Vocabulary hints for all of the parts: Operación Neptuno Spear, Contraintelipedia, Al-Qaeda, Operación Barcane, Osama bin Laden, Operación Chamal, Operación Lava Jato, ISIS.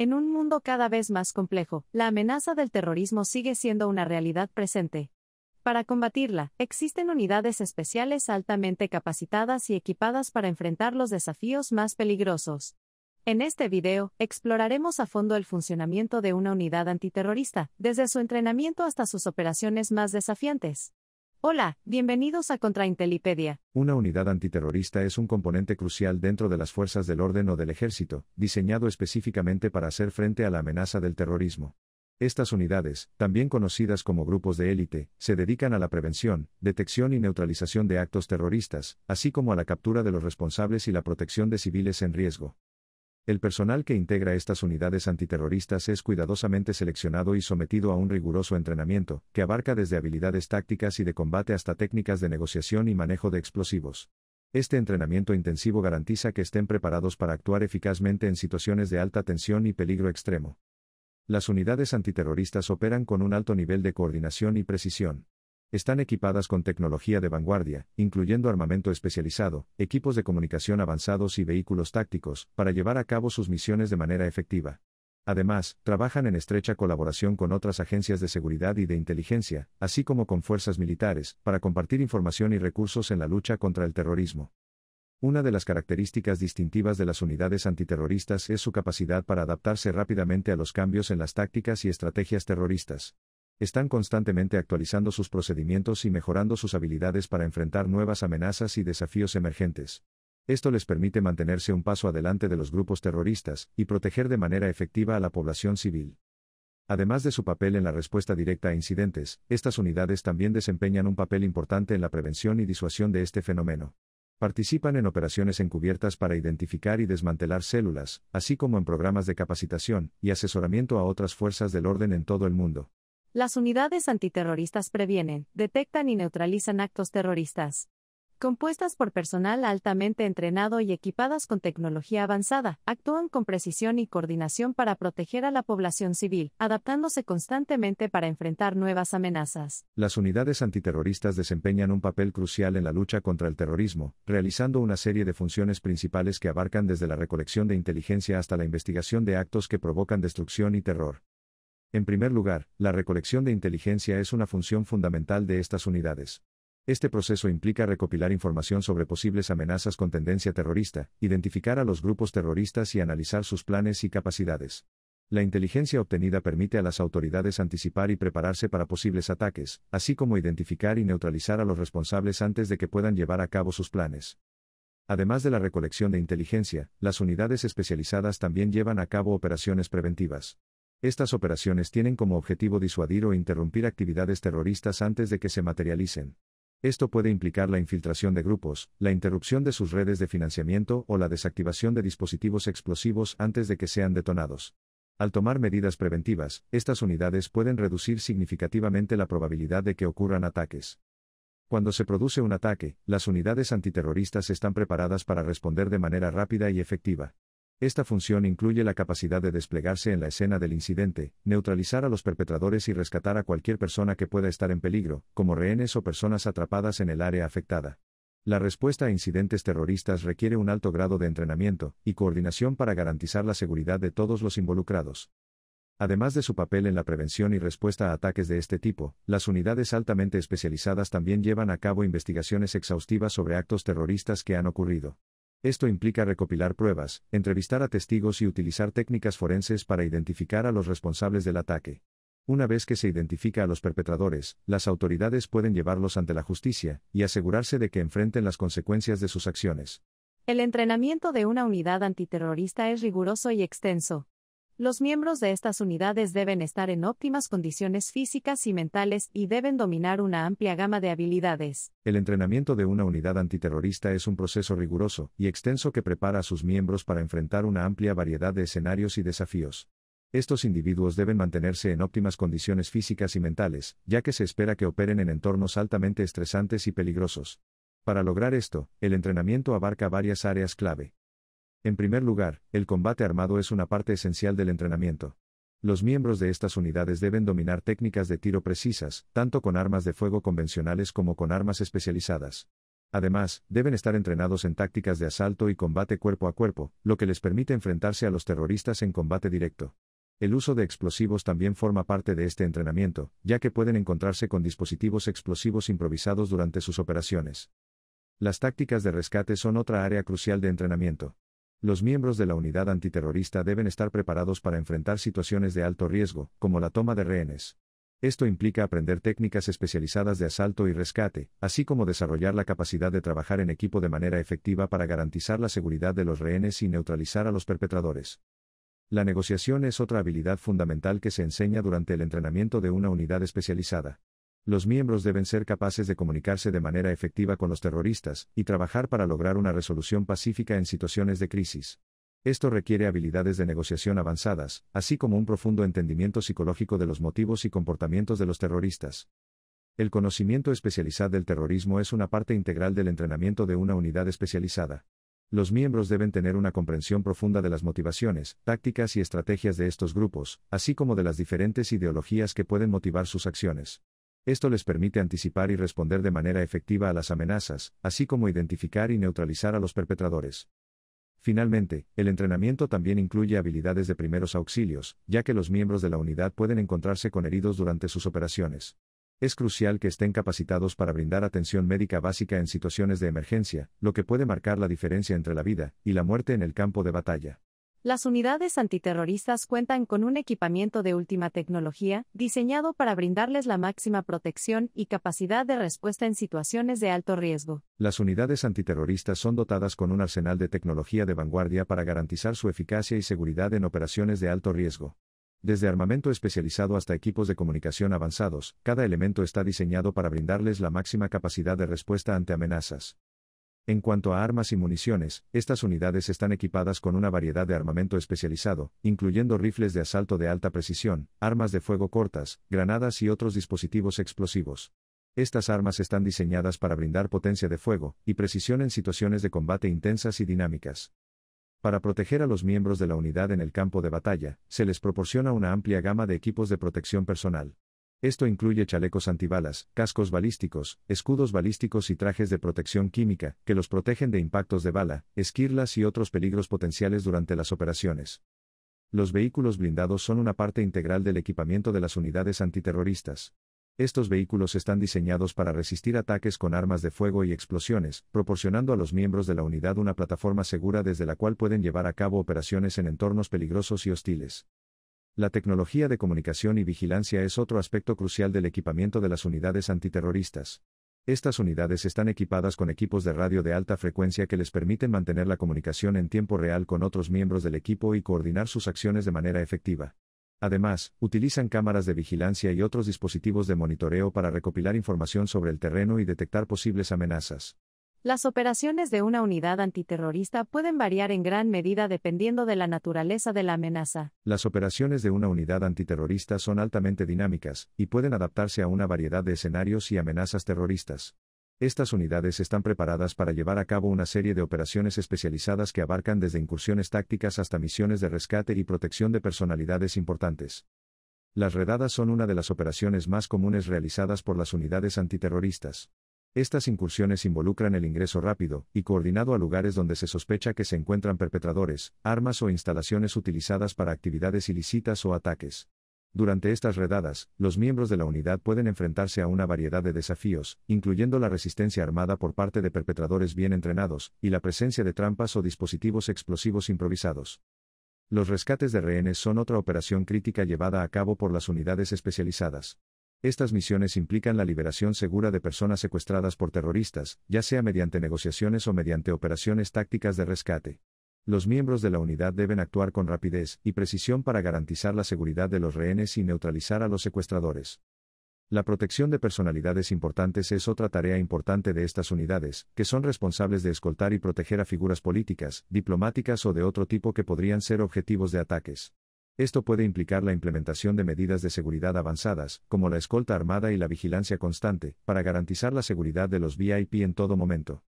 En un mundo cada vez más complejo, la amenaza del terrorismo sigue siendo una realidad presente. Para combatirla, existen unidades especiales altamente capacitadas y equipadas para enfrentar los desafíos más peligrosos. En este video, exploraremos a fondo el funcionamiento de una unidad antiterrorista, desde su entrenamiento hasta sus operaciones más desafiantes. Hola, bienvenidos a Contraintelipedia. Una unidad antiterrorista es un componente crucial dentro de las fuerzas del orden o del ejército, diseñado específicamente para hacer frente a la amenaza del terrorismo. Estas unidades, también conocidas como grupos de élite, se dedican a la prevención, detección y neutralización de actos terroristas, así como a la captura de los responsables y la protección de civiles en riesgo. El personal que integra estas unidades antiterroristas es cuidadosamente seleccionado y sometido a un riguroso entrenamiento, que abarca desde habilidades tácticas y de combate hasta técnicas de negociación y manejo de explosivos. Este entrenamiento intensivo garantiza que estén preparados para actuar eficazmente en situaciones de alta tensión y peligro extremo. Las unidades antiterroristas operan con un alto nivel de coordinación y precisión. Están equipadas con tecnología de vanguardia, incluyendo armamento especializado, equipos de comunicación avanzados y vehículos tácticos, para llevar a cabo sus misiones de manera efectiva. Además, trabajan en estrecha colaboración con otras agencias de seguridad y de inteligencia, así como con fuerzas militares, para compartir información y recursos en la lucha contra el terrorismo. Una de las características distintivas de las unidades antiterroristas es su capacidad para adaptarse rápidamente a los cambios en las tácticas y estrategias terroristas. Están constantemente actualizando sus procedimientos y mejorando sus habilidades para enfrentar nuevas amenazas y desafíos emergentes. Esto les permite mantenerse un paso adelante de los grupos terroristas y proteger de manera efectiva a la población civil. Además de su papel en la respuesta directa a incidentes, estas unidades también desempeñan un papel importante en la prevención y disuasión de este fenómeno. Participan en operaciones encubiertas para identificar y desmantelar células, así como en programas de capacitación y asesoramiento a otras fuerzas del orden en todo el mundo. Las unidades antiterroristas previenen, detectan y neutralizan actos terroristas. Compuestas por personal altamente entrenado y equipadas con tecnología avanzada, actúan con precisión y coordinación para proteger a la población civil, adaptándose constantemente para enfrentar nuevas amenazas. Las unidades antiterroristas desempeñan un papel crucial en la lucha contra el terrorismo, realizando una serie de funciones principales que abarcan desde la recolección de inteligencia hasta la investigación de actos que provocan destrucción y terror. En primer lugar, la recolección de inteligencia es una función fundamental de estas unidades. Este proceso implica recopilar información sobre posibles amenazas con tendencia terrorista, identificar a los grupos terroristas y analizar sus planes y capacidades. La inteligencia obtenida permite a las autoridades anticipar y prepararse para posibles ataques, así como identificar y neutralizar a los responsables antes de que puedan llevar a cabo sus planes. Además de la recolección de inteligencia, las unidades especializadas también llevan a cabo operaciones preventivas. Estas operaciones tienen como objetivo disuadir o interrumpir actividades terroristas antes de que se materialicen. Esto puede implicar la infiltración de grupos, la interrupción de sus redes de financiamiento o la desactivación de dispositivos explosivos antes de que sean detonados. Al tomar medidas preventivas, estas unidades pueden reducir significativamente la probabilidad de que ocurran ataques. Cuando se produce un ataque, las unidades antiterroristas están preparadas para responder de manera rápida y efectiva. Esta función incluye la capacidad de desplegarse en la escena del incidente, neutralizar a los perpetradores y rescatar a cualquier persona que pueda estar en peligro, como rehenes o personas atrapadas en el área afectada. La respuesta a incidentes terroristas requiere un alto grado de entrenamiento y coordinación para garantizar la seguridad de todos los involucrados. Además de su papel en la prevención y respuesta a ataques de este tipo, las unidades altamente especializadas también llevan a cabo investigaciones exhaustivas sobre actos terroristas que han ocurrido. Esto implica recopilar pruebas, entrevistar a testigos y utilizar técnicas forenses para identificar a los responsables del ataque. Una vez que se identifica a los perpetradores, las autoridades pueden llevarlos ante la justicia y asegurarse de que enfrenten las consecuencias de sus acciones. El entrenamiento de una unidad antiterrorista es riguroso y extenso. Los miembros de estas unidades deben estar en óptimas condiciones físicas y mentales y deben dominar una amplia gama de habilidades. El entrenamiento de una unidad antiterrorista es un proceso riguroso y extenso que prepara a sus miembros para enfrentar una amplia variedad de escenarios y desafíos. Estos individuos deben mantenerse en óptimas condiciones físicas y mentales, ya que se espera que operen en entornos altamente estresantes y peligrosos. Para lograr esto, el entrenamiento abarca varias áreas clave. En primer lugar, el combate armado es una parte esencial del entrenamiento. Los miembros de estas unidades deben dominar técnicas de tiro precisas, tanto con armas de fuego convencionales como con armas especializadas. Además, deben estar entrenados en tácticas de asalto y combate cuerpo a cuerpo, lo que les permite enfrentarse a los terroristas en combate directo. El uso de explosivos también forma parte de este entrenamiento, ya que pueden encontrarse con dispositivos explosivos improvisados durante sus operaciones. Las tácticas de rescate son otra área crucial de entrenamiento. Los miembros de la unidad antiterrorista deben estar preparados para enfrentar situaciones de alto riesgo, como la toma de rehenes. Esto implica aprender técnicas especializadas de asalto y rescate, así como desarrollar la capacidad de trabajar en equipo de manera efectiva para garantizar la seguridad de los rehenes y neutralizar a los perpetradores. La negociación es otra habilidad fundamental que se enseña durante el entrenamiento de una unidad especializada. Los miembros deben ser capaces de comunicarse de manera efectiva con los terroristas y trabajar para lograr una resolución pacífica en situaciones de crisis. Esto requiere habilidades de negociación avanzadas, así como un profundo entendimiento psicológico de los motivos y comportamientos de los terroristas. El conocimiento especializado del terrorismo es una parte integral del entrenamiento de una unidad especializada. Los miembros deben tener una comprensión profunda de las motivaciones, tácticas y estrategias de estos grupos, así como de las diferentes ideologías que pueden motivar sus acciones. Esto les permite anticipar y responder de manera efectiva a las amenazas, así como identificar y neutralizar a los perpetradores. Finalmente, el entrenamiento también incluye habilidades de primeros auxilios, ya que los miembros de la unidad pueden encontrarse con heridos durante sus operaciones. Es crucial que estén capacitados para brindar atención médica básica en situaciones de emergencia, lo que puede marcar la diferencia entre la vida y la muerte en el campo de batalla. Las unidades antiterroristas cuentan con un equipamiento de última tecnología, diseñado para brindarles la máxima protección y capacidad de respuesta en situaciones de alto riesgo. Las unidades antiterroristas son dotadas con un arsenal de tecnología de vanguardia para garantizar su eficacia y seguridad en operaciones de alto riesgo. Desde armamento especializado hasta equipos de comunicación avanzados, cada elemento está diseñado para brindarles la máxima capacidad de respuesta ante amenazas. En cuanto a armas y municiones, estas unidades están equipadas con una variedad de armamento especializado, incluyendo rifles de asalto de alta precisión, armas de fuego cortas, granadas y otros dispositivos explosivos. Estas armas están diseñadas para brindar potencia de fuego y precisión en situaciones de combate intensas y dinámicas. Para proteger a los miembros de la unidad en el campo de batalla, se les proporciona una amplia gama de equipos de protección personal. Esto incluye chalecos antibalas, cascos balísticos, escudos balísticos y trajes de protección química, que los protegen de impactos de bala, esquirlas y otros peligros potenciales durante las operaciones. Los vehículos blindados son una parte integral del equipamiento de las unidades antiterroristas. Estos vehículos están diseñados para resistir ataques con armas de fuego y explosiones, proporcionando a los miembros de la unidad una plataforma segura desde la cual pueden llevar a cabo operaciones en entornos peligrosos y hostiles. La tecnología de comunicación y vigilancia es otro aspecto crucial del equipamiento de las unidades antiterroristas. Estas unidades están equipadas con equipos de radio de alta frecuencia que les permiten mantener la comunicación en tiempo real con otros miembros del equipo y coordinar sus acciones de manera efectiva. Además, utilizan cámaras de vigilancia y otros dispositivos de monitoreo para recopilar información sobre el terreno y detectar posibles amenazas. Las operaciones de una unidad antiterrorista pueden variar en gran medida dependiendo de la naturaleza de la amenaza. Las operaciones de una unidad antiterrorista son altamente dinámicas, y pueden adaptarse a una variedad de escenarios y amenazas terroristas. Estas unidades están preparadas para llevar a cabo una serie de operaciones especializadas que abarcan desde incursiones tácticas hasta misiones de rescate y protección de personalidades importantes. Las redadas son una de las operaciones más comunes realizadas por las unidades antiterroristas. Estas incursiones involucran el ingreso rápido y coordinado a lugares donde se sospecha que se encuentran perpetradores, armas o instalaciones utilizadas para actividades ilícitas o ataques. Durante estas redadas, los miembros de la unidad pueden enfrentarse a una variedad de desafíos, incluyendo la resistencia armada por parte de perpetradores bien entrenados, y la presencia de trampas o dispositivos explosivos improvisados. Los rescates de rehenes son otra operación crítica llevada a cabo por las unidades especializadas. Estas misiones implican la liberación segura de personas secuestradas por terroristas, ya sea mediante negociaciones o mediante operaciones tácticas de rescate. Los miembros de la unidad deben actuar con rapidez y precisión para garantizar la seguridad de los rehenes y neutralizar a los secuestradores. La protección de personalidades importantes es otra tarea importante de estas unidades, que son responsables de escoltar y proteger a figuras políticas, diplomáticas o de otro tipo que podrían ser objetivos de ataques. Esto puede implicar la implementación de medidas de seguridad avanzadas, como la escolta armada y la vigilancia constante, para garantizar la seguridad de los VIP en todo momento.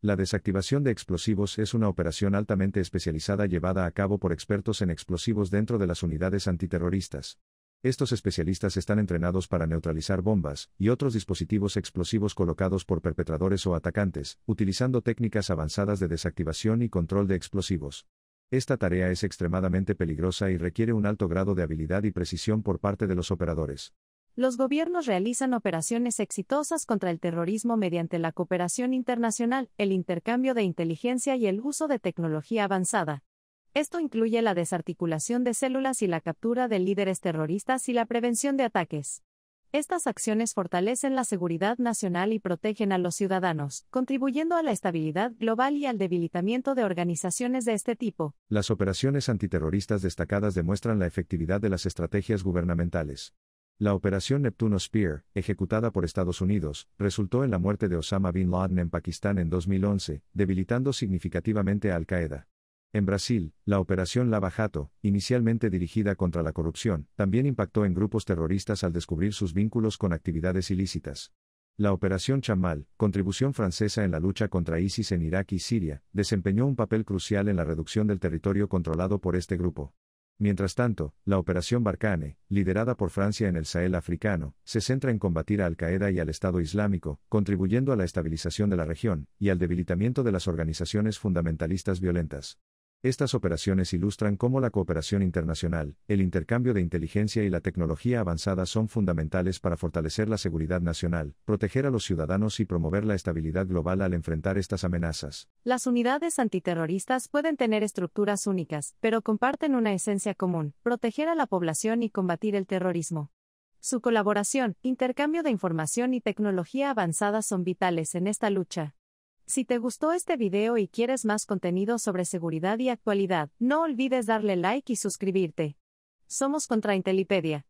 La desactivación de explosivos es una operación altamente especializada llevada a cabo por expertos en explosivos dentro de las unidades antiterroristas. Estos especialistas están entrenados para neutralizar bombas y otros dispositivos explosivos colocados por perpetradores o atacantes, utilizando técnicas avanzadas de desactivación y control de explosivos. Esta tarea es extremadamente peligrosa y requiere un alto grado de habilidad y precisión por parte de los operadores. Los gobiernos realizan operaciones exitosas contra el terrorismo mediante la cooperación internacional, el intercambio de inteligencia y el uso de tecnología avanzada. Esto incluye la desarticulación de células y la captura de líderes terroristas y la prevención de ataques. Estas acciones fortalecen la seguridad nacional y protegen a los ciudadanos, contribuyendo a la estabilidad global y al debilitamiento de organizaciones de este tipo. Las operaciones antiterroristas destacadas demuestran la efectividad de las estrategias gubernamentales. La Operación Neptuno Spear, ejecutada por Estados Unidos, resultó en la muerte de Osama bin Laden en Pakistán en 2011, debilitando significativamente a Al-Qaeda. En Brasil, la Operación Lava Jato, inicialmente dirigida contra la corrupción, también impactó en grupos terroristas al descubrir sus vínculos con actividades ilícitas. La Operación Chamal, contribución francesa en la lucha contra ISIS en Irak y Siria, desempeñó un papel crucial en la reducción del territorio controlado por este grupo. Mientras tanto, la Operación Barcane, liderada por Francia en el Sahel africano, se centra en combatir a Al-Qaeda y al Estado Islámico, contribuyendo a la estabilización de la región y al debilitamiento de las organizaciones fundamentalistas violentas. Estas operaciones ilustran cómo la cooperación internacional, el intercambio de inteligencia y la tecnología avanzada son fundamentales para fortalecer la seguridad nacional, proteger a los ciudadanos y promover la estabilidad global al enfrentar estas amenazas. Las unidades antiterroristas pueden tener estructuras únicas, pero comparten una esencia común: proteger a la población y combatir el terrorismo. Su colaboración, intercambio de información y tecnología avanzada son vitales en esta lucha. Si te gustó este video y quieres más contenido sobre seguridad y actualidad, no olvides darle like y suscribirte. Somos Contraintelipedia.